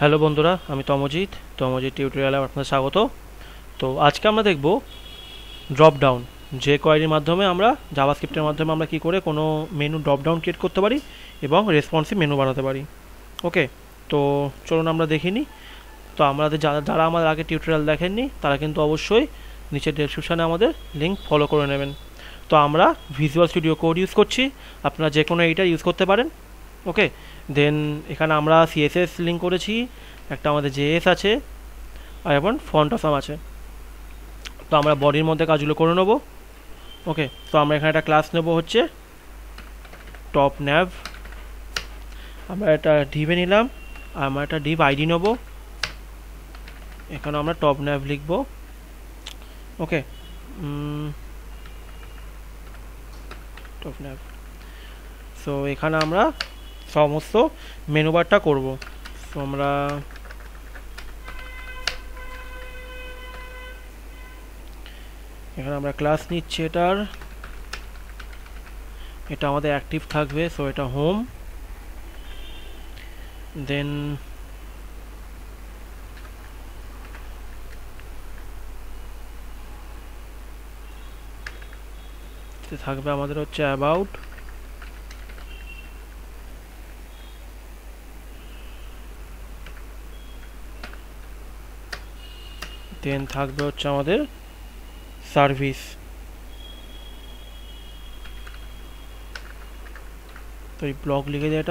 Hello বন্ধুরা, আমি তমজিৎ। টিউটোরিয়ালে আপনাদের স্বাগত। তো আজকে আমরা দেখব ড্রপডাউন, যে কোয়েরির মাধ্যমে আমরা জাভাস্ক্রিপ্টের মাধ্যমে আমরা কি করে কোনো মেনু ড্রপডাউন ক্রিয়েট করতে পারি এবং রেসপন্সিভ মেনু বানাতে পারি। ওকে, তো চলুন আমরা দেখিনি। তো আমাদের যারা আমাদের আগে টিউটোরিয়াল দেখেননি তারা কিন্তু অবশ্যই নিচের ডেসক্রিপশানে আমাদের লিঙ্ক ফলো করে নেবেন। তো আমরা ভিজুয়াল স্টুডিও কোড ইউজ করছি, আপনারা যে কোনো এইটা ইউজ করতে পারেন। ওকে, দেন এখানে আমরা সিএসএস লিঙ্ক করেছি, একটা আমাদের জেএস আছে আর এখন ফন্ট অসম আছে। তো আমরা বডির মধ্যে কাজগুলো করে নেব। ওকে, তো আমরা এখানে একটা ক্লাস নেব, হচ্ছে টপ ন্যাভ। আমরা একটা ডিভে নিলাম, আমরা একটা ডিভ আইডি নেব, এখানে আমরা টপ ন্যাভ লিখব। ওকে, টপ ন্যাভ। সো এখানে আমরা সমস্ত মেনু বারটা করব। সো আমরা এখানে আমরা ক্লাস নিচ্ছি, এটা আমাদের অ্যাক্টিভ থাকবে। সো এটা হোম, দেন থাকবে আমাদের হচ্ছে অ্যাবাউট। দেন থাকবে হচ্ছে আমাদের সার্ভিস। তো এই ব্লগ লিখে দিই, এটা ব্লগ।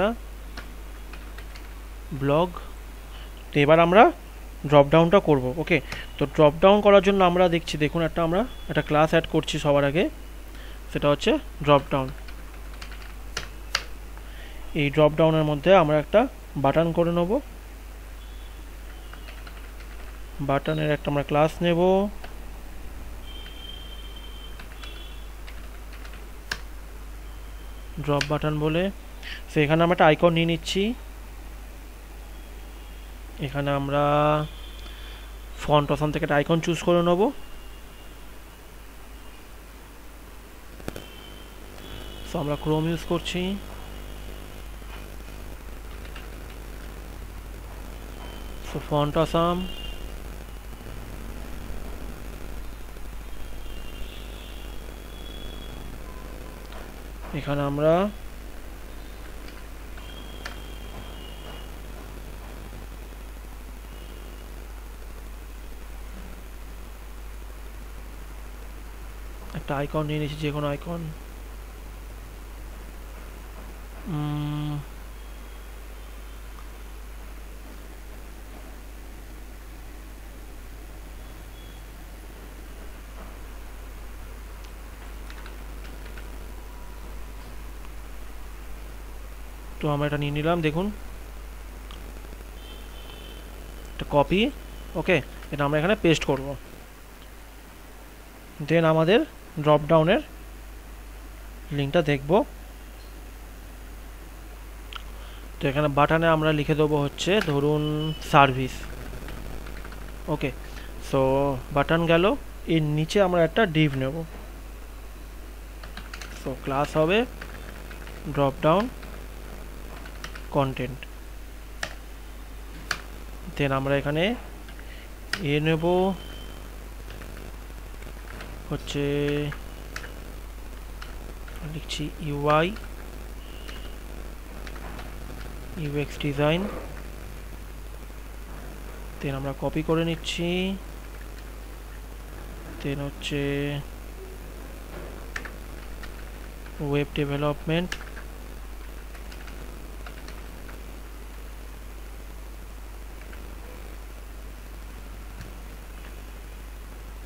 এবার আমরা ড্রপডাউনটা করব। ওকে, তো ড্রপডাউন করার জন্য আমরা দেখছি, দেখুন আমরা একটা ক্লাস অ্যাড করছি সবার আগে, সেটা হচ্ছে ড্রপডাউন। এই ড্রপডাউনের মধ্যে আমরা একটা বাটন করে নেব, বাটনের একটা আমরা ক্লাস নেব। ড্রপ বাটন বলে সেখানে আমরা একটা আইকন নিয়ে নিচ্ছি। এখানে আমরা ফন্ট অপশন থেকে একটা আইকন চুজ করে নেব। সো আমরা ক্রোম ইউজ করছি। সো ফন্ট অসম, এখানে আমরা একটা আইকন নিয়ে নিয়েছি, যে কোনো আইকন। তো আমরা এটা নিয়ে নিলাম, দেখুন এটা কপি। ওকে, এটা আমরা এখানে পেস্ট করব। দেন আমাদের ড্রপডাউনের লিঙ্কটা দেখব। তো এখানে বাটনে আমরা লিখে দেবো হচ্ছে ধরুন সার্ভিস। ওকে, সো বাটন গেল। এর নিচে আমরা একটা ডিভ নেব। সো ক্লাস হবে ড্রপডাউন কন্টেন্ট। দেন আমরা এখানে নেব হচ্ছে, লিখছি ইউআই UX ডিজাইন। দেন আমরা কপি করে নিচ্ছি। দেন হচ্ছে ওয়েব ডেভেলপমেন্ট।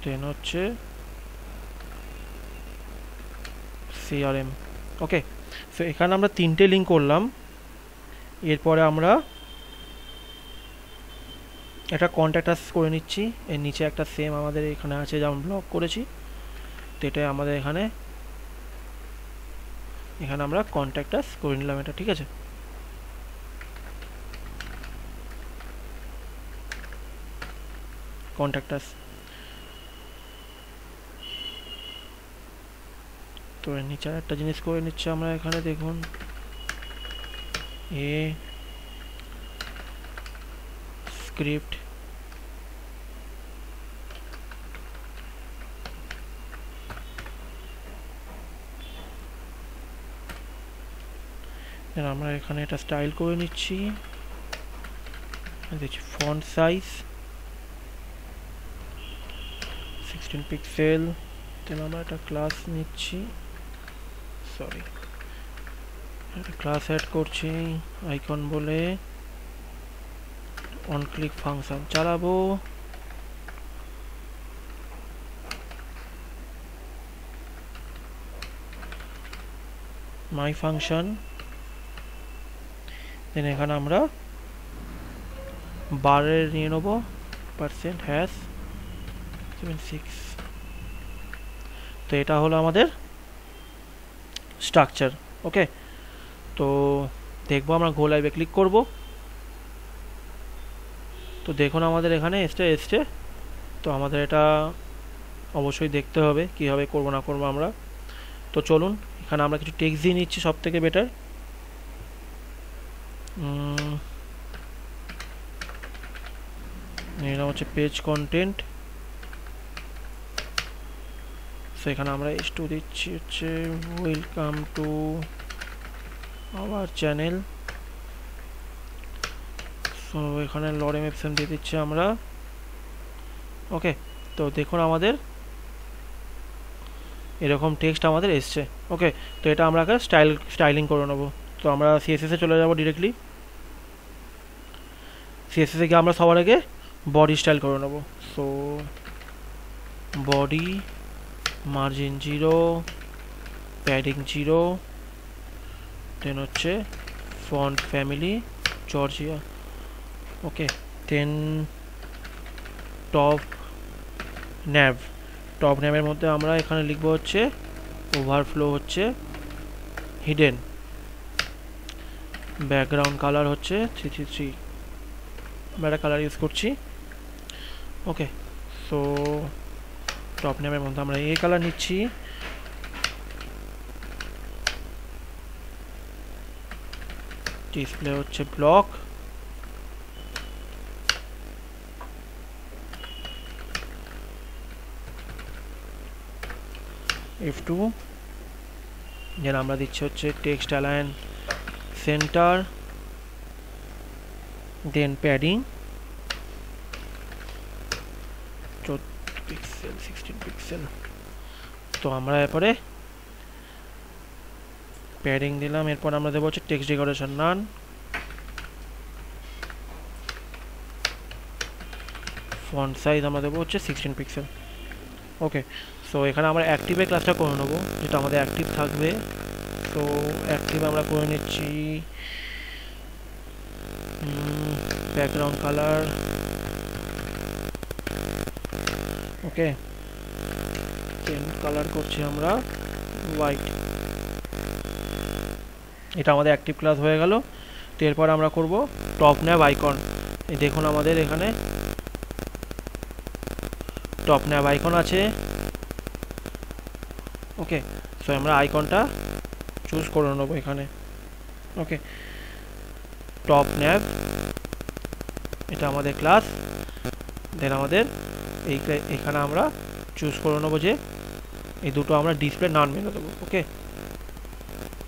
দেন হচ্ছে CRM। ওকে, সো এখানে আমরা তিনটে লিঙ্ক করলাম। এরপরে আমরা একটা কন্ট্যাক্ট আস করে নিচ্ছি। এর নিচে একটা সেম আমাদের এখানে আছে, যেমন ব্লক করেছি। তো এটা আমাদের এখানে আমরা কন্ট্যাক্ট আস করে নিলাম, এটা ঠিক আছে। কন্ট্যাক্ট আস, তো এর নিচে একটা জিনিস করে নিচ্ছি আমরা। এখানে দেখুন script then আমরা এখানে এটা স্টাইল করে নিচ্ছি দেখি font size 16 pixel then আমরা এটা class নিচ্ছি sorry একটা class add করছি icon বলে on click function চালাবো my function then এখানে আমরা বারের নিয়ে নেব percent hash 76 তো এটা হলো আমাদের স্ট্রাকচার ওকে তো দেখবো আমরা গো লাইভে ক্লিক করব তো দেখুন আমাদের এখানে এসছে তো আমাদের এটা অবশ্যই দেখতে হবে কিভাবে করব না করব আমরা তো চলুন এখানে আমরা কিছু টেক্সট দিয়ে নিচ্ছি সবথেকে বেটার এটা হচ্ছে পেজ কন্টেন্ট সো এখানে আমরা এস2 দিচ্ছি হচ্ছে welcome to our channel so এখানে লরেম এফএম দিয়ে দিচ্ছি আমরা ওকে তো দেখুন আমাদের এরকম টেক্সট আমাদের এসছে ওকে তো এটা আমরা স্টাইলিং করে নেব তো আমরা সিএসএস এ চলে যাব डायरेक्टली সিএসএস এ গিয়ে আমরা সবার আগে বডি স্টাইল করে নেব so body margin 0 padding 0 then হচ্ছে font family Georgia okay then top ন্যাবের মধ্যে আমরা এখানে লিখব হচ্ছে ওভারফ্লো হচ্ছে হিডেন ব্যাকগ্রাউন্ড কালার হচ্ছে 333 আমরা কালার ইউজ করছি ওকে সো টপ নেমের মধ্যে আমরা এই কালার নিচ্ছি ডিসপ্লে হচ্ছে ব্লক F2 যেন আমরা দিচ্ছি হচ্ছে text align centre then padding 16 pixel তো আমরা এরপরে padding দিলাম এরপর আমরা দেব হচ্ছে text decoration none font size আমরা দেব হচ্ছে 16 pixel ওকে সো এখানে আমরা অ্যাক্টিভ এ ক্লাসটা করে নেব যেটা আমাদের অ্যাক্টিভ থাকবে তো অ্যাক্টিভ আমরা করে নেছি background color okay then color করছি আমরা white এটা আমাদের অ্যাক্টিভ ক্লাস হয়ে গেল তো এরপর আমরা করব টপ ন্যাব আইকন এই দেখুন আমাদের এখানে টপ ন্যাব আইকন আছে ওকে সো আমরা আইকনটা চুজ করে নেব এখানে ওকে টপ ন্যাব এটা আমাদের ক্লাস দেন আমাদের এই এখানে আমরা চুজ করে নেব যে এই দুটো আমরা ডিসপ্লে নান মেনে দেব ওকে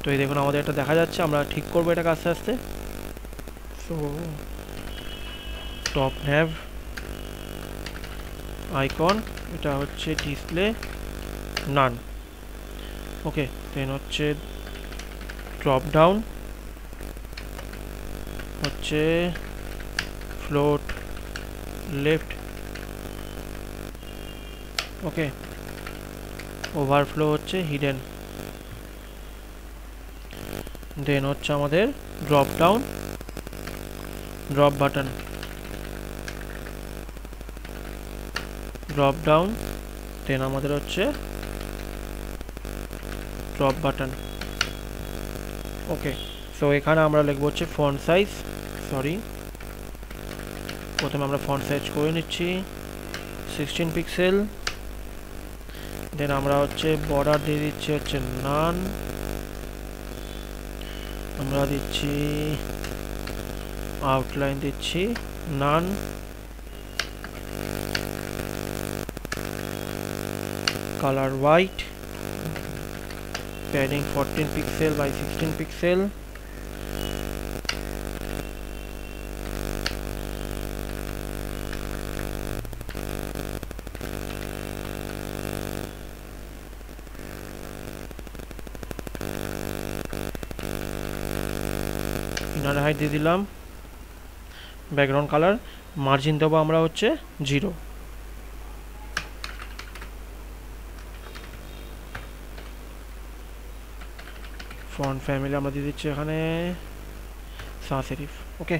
তো এই দেখুন আমাদের এটা দেখা যাচ্ছে আমরা ঠিক করব এটা আস্তে আস্তে সো টপ ন্যাব আইকন এটা হচ্ছে ডিসপ্লে নান ওকে দেন হচ্ছে ড্রপ ডাউন হচ্ছে float left okay overflow হচ্ছে hidden then হচ্ছে আমাদের drop down drop button drop down then আমাদের হচ্ছে drop button okay so এখানে আমরা লিখব হচ্ছে font size sorry প্রথমে আমরা ফন্ট সাইজ করে নিচ্ছি 16 পিক্সেল দেন আমরা হচ্ছে বর্ডার দিয়ে দিচ্ছি হচ্ছে নান আমরা দিচ্ছি আউটলাইন দিচ্ছি none, color white, padding 14 pixel by 16 pixel, inner height দিয়ে দিলাম, ব্যাকগ্রাউন্ড কালার, মার্জিন দেবো আমরা হচ্ছে 0। ফন্ট ফ্যামিলি আমরা দিয়ে দিচ্ছি এখানে সাস সেরিফ, ওকে।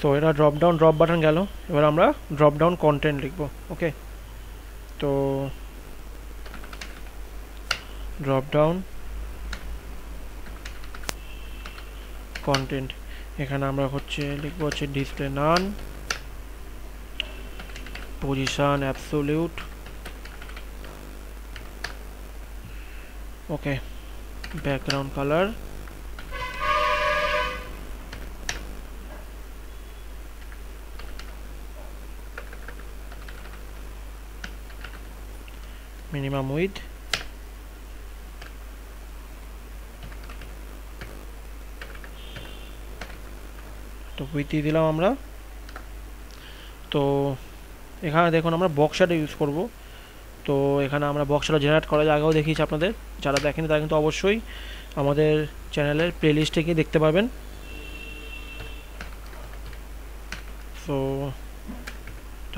তো এটা ড্রপ ডাউন ড্রপ বাটন গেল, এবার আমরা ড্রপ ডাউন কন্টেন্ট লিখব, ওকে। তো ড্রপ ডাউন কন্টেন্ট এখানে আমরা হচ্ছে লিখব হচ্ছে display none, position absolute, okay. Background colour minimum width, তো উইথ দিয়ে দিলাম আমরা। তো এখানে দেখুন আমরা বক্স শ্যাডো ইউজ করব, তো এখানে আমরা বক্স শ্যাডো জেনারেট করার আগেও দেখিয়েছি আপনাদের, যারা দেখেনি তারা কিন্তু অবশ্যই আমাদের চ্যানেলের প্লেলিস্টে গিয়ে দেখতে পাবেন। তো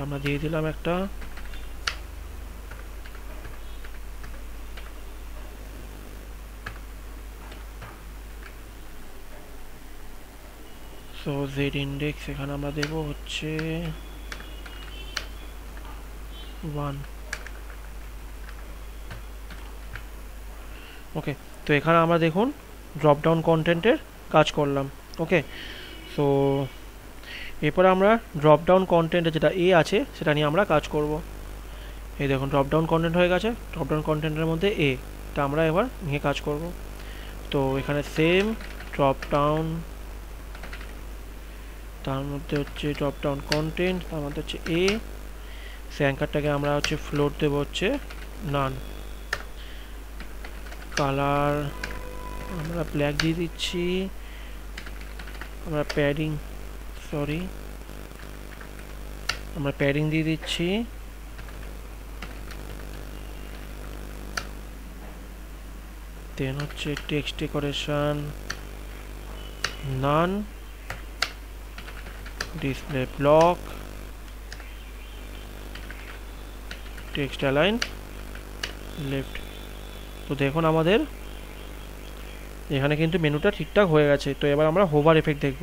আমরা দিয়ে দিলাম একটা z index, এখানে আমরা দেব হচ্ছে 1, ওকে। তো এখানে আমরা দেখুন ড্রপ ডাউন কন্টেন্টের কাজ করলাম, ওকে। সো এরপরে আমরা ড্রপ ডাউন কন্টেন্টে যেটা এ আছে সেটা নিয়ে আমরা কাজ করব। এই দেখুন ড্রপ ডাউন কন্টেন্ট হয়ে গেছে, ড্রপ ডাউন কন্টেন্টের মধ্যে এটা আমরা এবার নিয়ে কাজ করব। তো এখানে সেম ড্রপ ডাউন, তার মধ্যে হচ্ছে ড্রপ ডাউন কন্টেন্ট, তার মধ্যে হচ্ছে এ, সে অ্যাঙ্কারটাকে আমরা হচ্ছে ফ্লোট দেবো হচ্ছে নান, কালার আমরা ব্ল্যাক দিয়ে দিচ্ছি, আমরা প্যাডিং দিয়ে দিচ্ছি 10, হচ্ছে text decoration none, display block, text align left। তো দেখুন আমাদের এখানে কিন্তু মেনুটা ঠিকঠাক হয়ে গেছে। তো এবার আমরা হোভার এফেক্ট দেখব,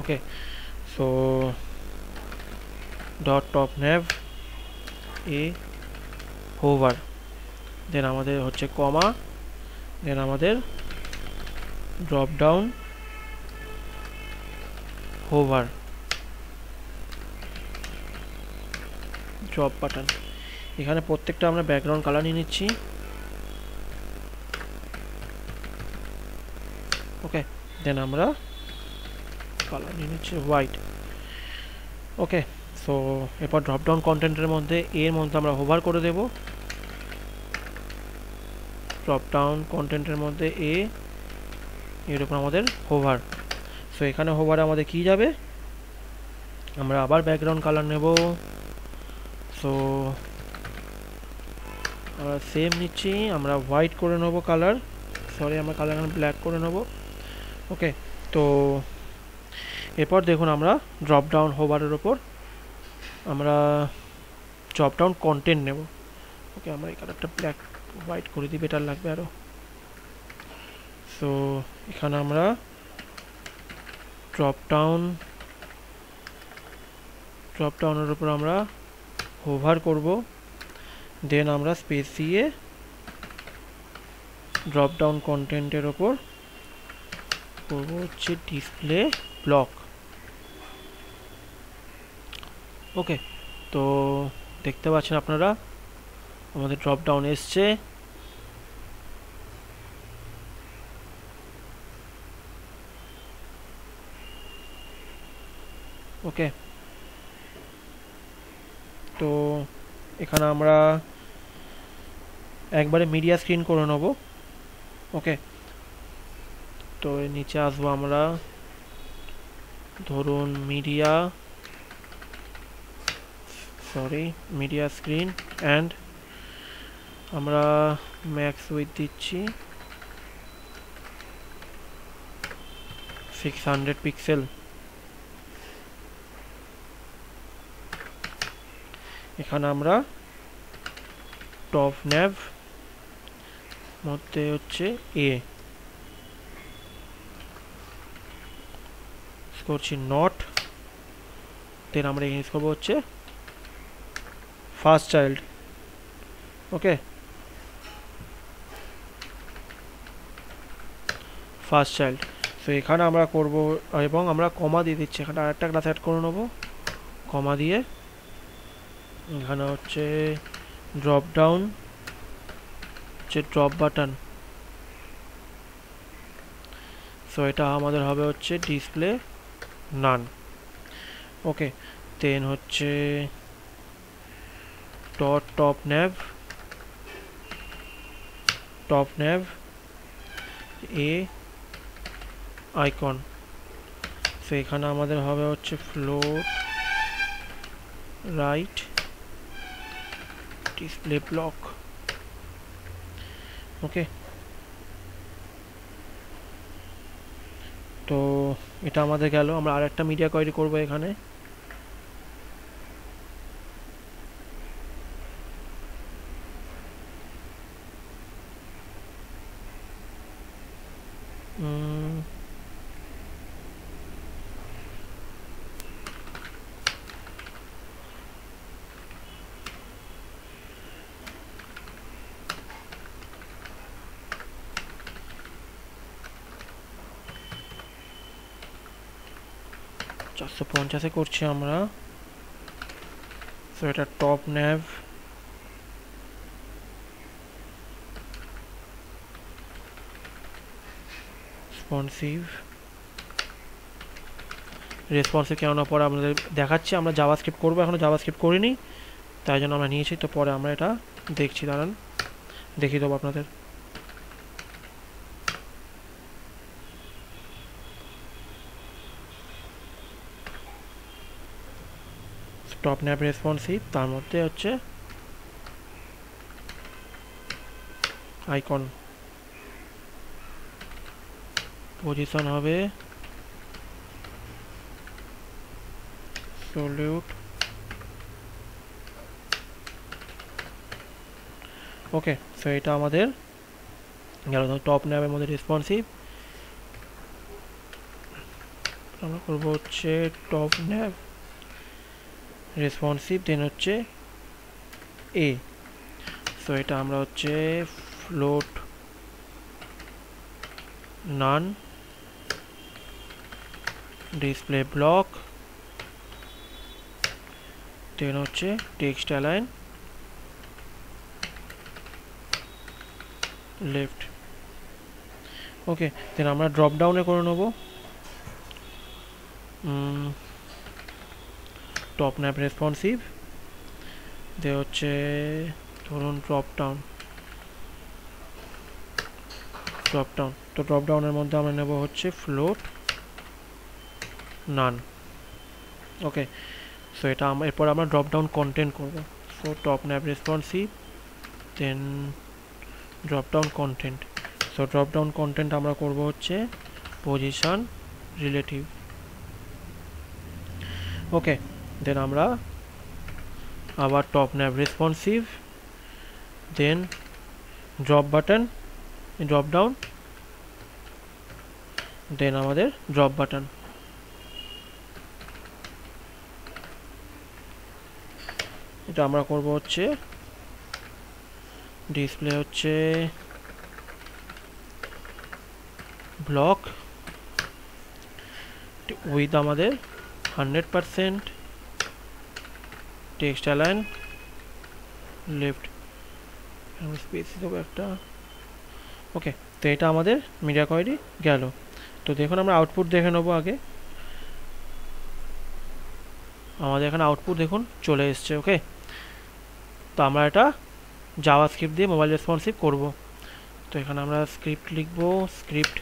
okay. So dot top nav a hover, then আমাদের হচ্ছে কমা, দেন আমাদের drop down hover drop button, এখানে প্রত্যেকটা আমরা ব্যাকগ্রাউন্ড কালার নিয়ে নিচ্ছি, ওকে। দেন আমরা কালার নিয়ে নিচ্ছি হোয়াইট, ওকে। সো এরপর ড্রপ ডাউন কন্টেন্টের মধ্যে এর মধ্যে আমরা হোভার করে দেব, ড্রপ ডাউন কন্টেন্টের মধ্যে এরকম আমাদের হোভার। সো এখানে হোভারে আমাদের কি যাবে, আমরা আবার ব্যাকগ্রাউন্ড কালার নেব, সো আমরা সেম নিচ্ছি, আমরা হোয়াইট করে নেব কালার, সরি আমরা কালার ব্ল্যাক করে নেব, ওকে। তো এরপর দেখুন আমরা ড্রপ ডাউন হোভারের ওপর আমরা ড্রপ ডাউন কন্টেন্ট নেব, ওকে। আমরা এই কালারটা ব্ল্যাক হোয়াইট করে দিই, বেটার লাগবে আরও। সো এখানে আমরা ড্রপ ডাউনের উপর আমরা হোভার করব, দেন আমরা স্পেস দিয়ে ড্রপ ডাউন কন্টেন্টের ওপর করব হচ্ছে ডিসপ্লে ব্লক, ওকে। তো দেখতে পাচ্ছেন আপনারা আমাদের ড্রপ ডাউন এসছে। ওকে তো এখানে আমরা একবারে মিডিয়া স্ক্রিন করে নেব ওকে তো নিচে আসব আমরা ধরুন media sorry media screen and আমরা ম্যাক্স উইথ দিচ্ছি 600 পিক্সেল এখানে আমরা টপ ন্যাভ মধ্যে হচ্ছে এ করছি নট দেন আমরা ইউজ করব হচ্ছে first child okay first child so এখানে আমরা করব এবং আমরা কমা দিয়ে দিচ্ছি এখানে আরেকটা ক্লাস অ্যাড করে নেব কমা দিয়ে এখানে হচ্ছে ড্রপ ডাউন যে ড্রপ বাটন সো এটা আমাদের হবে হচ্ছে ডিসপ্লে নান ওকে দেন হচ্ছে dot top nav a icon so এখানে আমাদের হবে হচ্ছে float right display block okay তো এটা আমাদের গেল আমরা আরেকটা মিডিয়া কোয়েরি করব এখানে So, 50 করছি আমরা সো এটা টপ ন্যাভ রেসপন্সিভ কেননা পরে আপনাদের দেখাচ্ছি আমরা জাভাস্ক্রিপ্ট করবো এখনো জাভাস্ক্রিপ্ট করিনি তাই জন্য আমরা নিয়েছি তো পরে আমরা এটা দেখছি দাঁড়ান দেখিয়ে দেবো আপনাদের টপ ন্যাভ রেসপন্সিভ তার মধ্যে হচ্ছে আইকন পজিশন হবে সলিউট ওকে সো এটা আমাদের গেল টপ ন্যাভের মধ্যে রেসপন্সিভ আমরা করবো হচ্ছে টপ ন্যাভ রেসপন্সিভ দেন হচ্ছে এ সো এটা আমরা হচ্ছে float none display block then হচ্ছে text align left okay then আমরা ড্রপ ডাউনে করে নেব টপ ন্যাভ রেসপন্সিভ দে হচ্ছে ধরুন ড্রপ ডাউন তো ড্রপ ডাউনের মধ্যে আমরা নেব হচ্ছে ফ্লোট নান ওকে সো এটা এরপর আমরা ড্রপ ডাউন কন্টেন্ট করব so top nav responsive then drop down content so drop down content আমরা করব হচ্ছে পজিশন রিলেটিভ ওকে then আমরা আবার top nav responsive then drop button drop down then আমাদের drop button এটা আমরা করব হচ্ছে ডিসপ্লে হচ্ছে ব্লক উইথ আমাদের 100% টেক্সট অ্যালাইন লেফট আমি স্পেস দেবো একটা ওকে তো এটা আমাদের মিডিয়া কোয়েরি গেল তো দেখুন আমরা আউটপুট দেখে নেবো আগে আমাদের এখানে আউটপুট দেখুন চলে এসেছে। ওকে, তো আমরা এটা জাভাস্ক্রিপ্ট দিয়ে মোবাইল রেসপন্সিভ করব। তো এখানে আমরা স্ক্রিপ্ট লিখব, স্ক্রিপ্ট,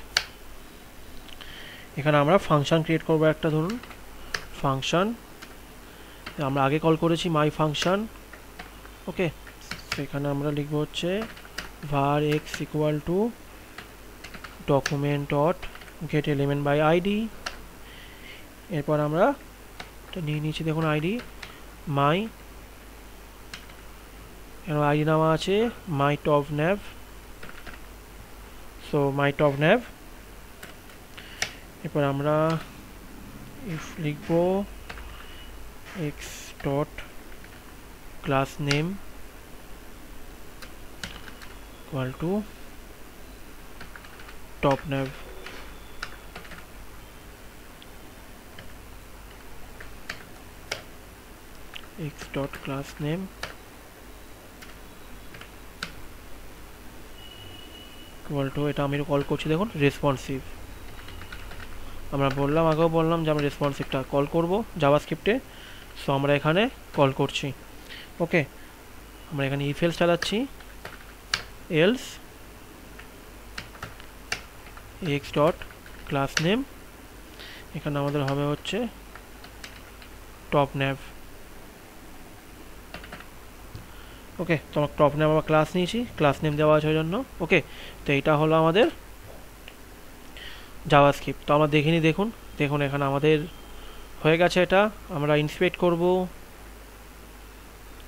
এখানে আমরা ফাংশন ক্রিয়েট করব একটা, ধরুন ফাংশন আমরা আগে কল করেছি মাই ফাংশন। ওকে, সেখানে আমরা লিখব হচ্ছে var x equal to document dot get element by id, এরপর আমরা এটা নিয়ে নিচ্ছি দেখুন আইডি মাই, এর আইডি নাম আছে my top nav, so my top nav, এরপর আমরা ইফ লিখব x dot class name equal to top nav, x dot class name equal to, এটা আমি কল করছি দেখুন রেসপন্সিভ। আমরা বললাম, আগেও বললাম যে আমরা রেসপন্সিভটা কল করব জাভাস্ক্রিপ্টে, সো আমরা এখানে কল করছি। ওকে, আমরা এখানে ইফ এলস চালাচ্ছি, else x dot class name, এখানে আমাদের হবে হচ্ছে টপ ন্যাভ। ওকে, তো আমরা টপ ন্যাভ আমরা ক্লাস নিয়েছি, ক্লাস নেম দেওয়া আছে ওই জন্য। ওকে, তো এইটা হলো আমাদের জাভাস্ক্রিপ্ট। তো আমরা দেখিনি, দেখুন দেখুন এখানে আমাদের হয়ে গেছে। এটা আমরা ইন্সপেক্ট করব,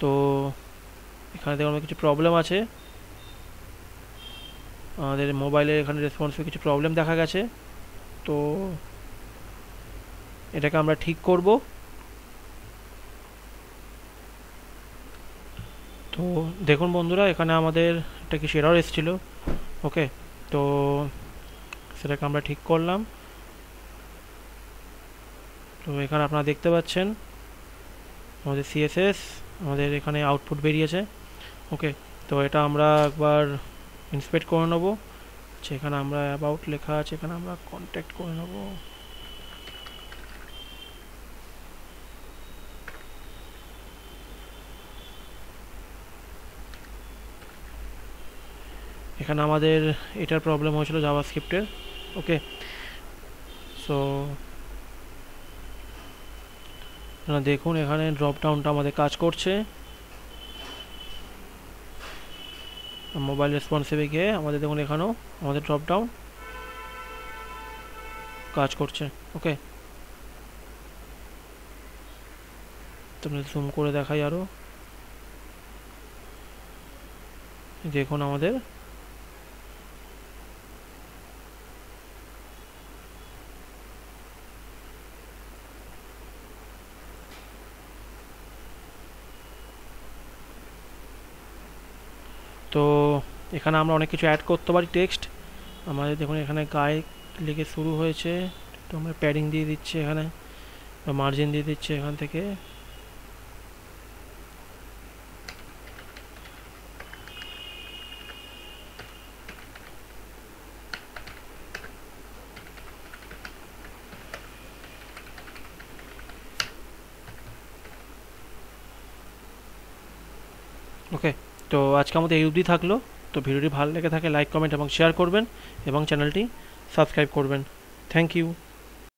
তো এখানে দেখুন কিছু প্রবলেম আছে আমাদের মোবাইলের, এখানে রেসপন্সে কিছু প্রবলেম দেখা গেছে, তো এটাকে আমরা ঠিক করব। তো দেখুন বন্ধুরা, এখানে আমাদের একটা কিছু এরর এসেছিল। ওকে, তো সেটাকে আমরা ঠিক করলাম। তো এখানে আপনারা দেখতে পাচ্ছেন আমাদের সিএসএস, আমাদের এখানে আউটপুট বেরিয়েছে। ওকে, তো এটা আমরা একবার ইন্সপেক্ট করে নেবো। সেখানে আমরা অ্যাবাউট লেখা আছে, এখানে আমরা কন্ট্যাক্ট করে নেবো। এখানে আমাদের এটার প্রবলেম হয়েছিল জাভাস্ক্রিপ্টের। ওকে, সো দেখুন এখানে ড্রপডাউনটা আমাদের কাজ করছে। মোবাইল রেসপন্সিভে গিয়ে আমাদের দেখুন এখানেও আমাদের ড্রপডাউন কাজ করছে। ওকে, তোমরা জুম করে দেখাই আরও, দেখুন আমাদের তো এখানে আমরা অনেক কিছু অ্যাড করতে পারি। টেক্সট আমাদের দেখুন এখানে গায়ে লিখে শুরু হয়েছে, তো আমরা প্যাডিং দিয়ে দিচ্ছি এখানে, মার্জিন দিয়ে দিচ্ছি এখান থেকে। ওকে, তো আজকে আমাদের এই অবধি থাকলো। তো ভিডিওটি ভালো লেগে থাকে লাইক, কমেন্ট এবং শেয়ার করবেন এবং চ্যানেলটি সাবস্ক্রাইব করবেন। Thank you.